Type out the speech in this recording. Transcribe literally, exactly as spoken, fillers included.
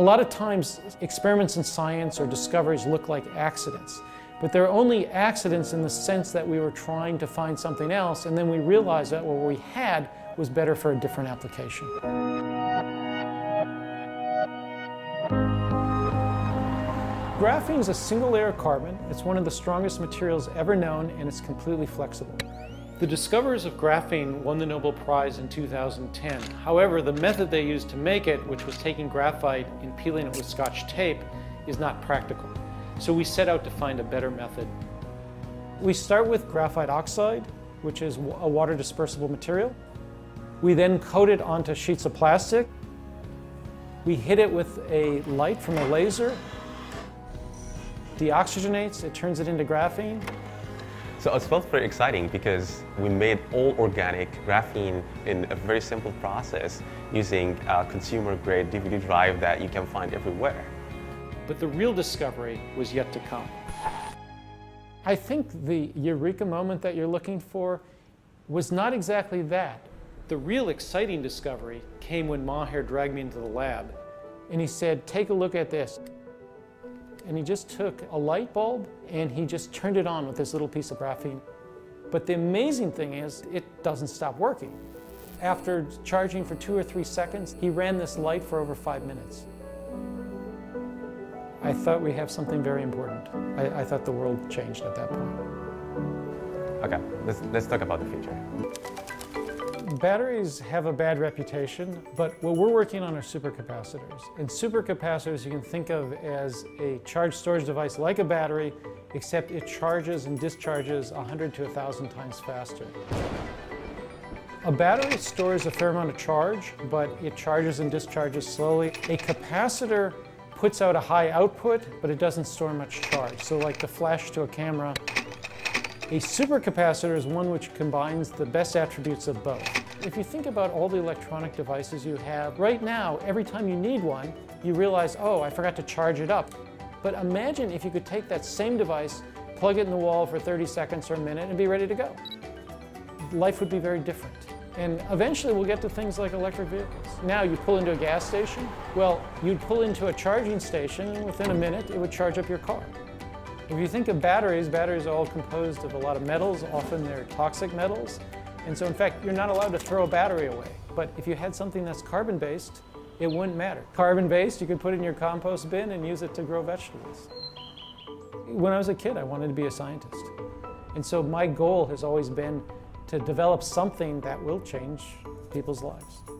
A lot of times experiments in science or discoveries look like accidents, but they're only accidents in the sense that we were trying to find something else and then we realized that what we had was better for a different application. Graphene is a single layer of carbon. It's one of the strongest materials ever known and it's completely flexible. The discoverers of graphene won the Nobel Prize in two thousand ten. However, the method they used to make it, which was taking graphite and peeling it with Scotch tape, is not practical. So we set out to find a better method. We start with graphite oxide, which is a water dispersible material. We then coat it onto sheets of plastic. We hit it with a light from a laser. Deoxygenates, it turns it into graphene. So it felt very exciting because we made all organic graphene in a very simple process using a consumer-grade D V D drive that you can find everywhere. But the real discovery was yet to come. I think the eureka moment that you're looking for was not exactly that. The real exciting discovery came when Maher dragged me into the lab. And he said, take a look at this. And he just took a light bulb and he just turned it on with this little piece of graphene. But the amazing thing is, it doesn't stop working. After charging for two or three seconds, he ran this light for over five minutes. I thought we have something very important. I, I thought the world changed at that point. Okay, let's, let's talk about the future. Batteries have a bad reputation, but what we're working on are supercapacitors. And supercapacitors you can think of as a charge storage device like a battery, except it charges and discharges one hundred to one thousand times faster. A battery stores a fair amount of charge, but it charges and discharges slowly. A capacitor puts out a high output, but it doesn't store much charge. So like the flash to a camera. A supercapacitor is one which combines the best attributes of both. If you think about all the electronic devices you have, right now, every time you need one, you realize, oh, I forgot to charge it up. But imagine if you could take that same device, plug it in the wall for thirty seconds or a minute, and be ready to go. Life would be very different. And eventually we'll get to things like electric vehicles. Now you pull into a gas station, well, you'd pull into a charging station, and within a minute, it would charge up your car. If you think of batteries, batteries are all composed of a lot of metals, often they're toxic metals. And so in fact, you're not allowed to throw a battery away. But if you had something that's carbon-based, it wouldn't matter. Carbon-based, you could put it in your compost bin and use it to grow vegetables. When I was a kid, I wanted to be a scientist. And so my goal has always been to develop something that will change people's lives.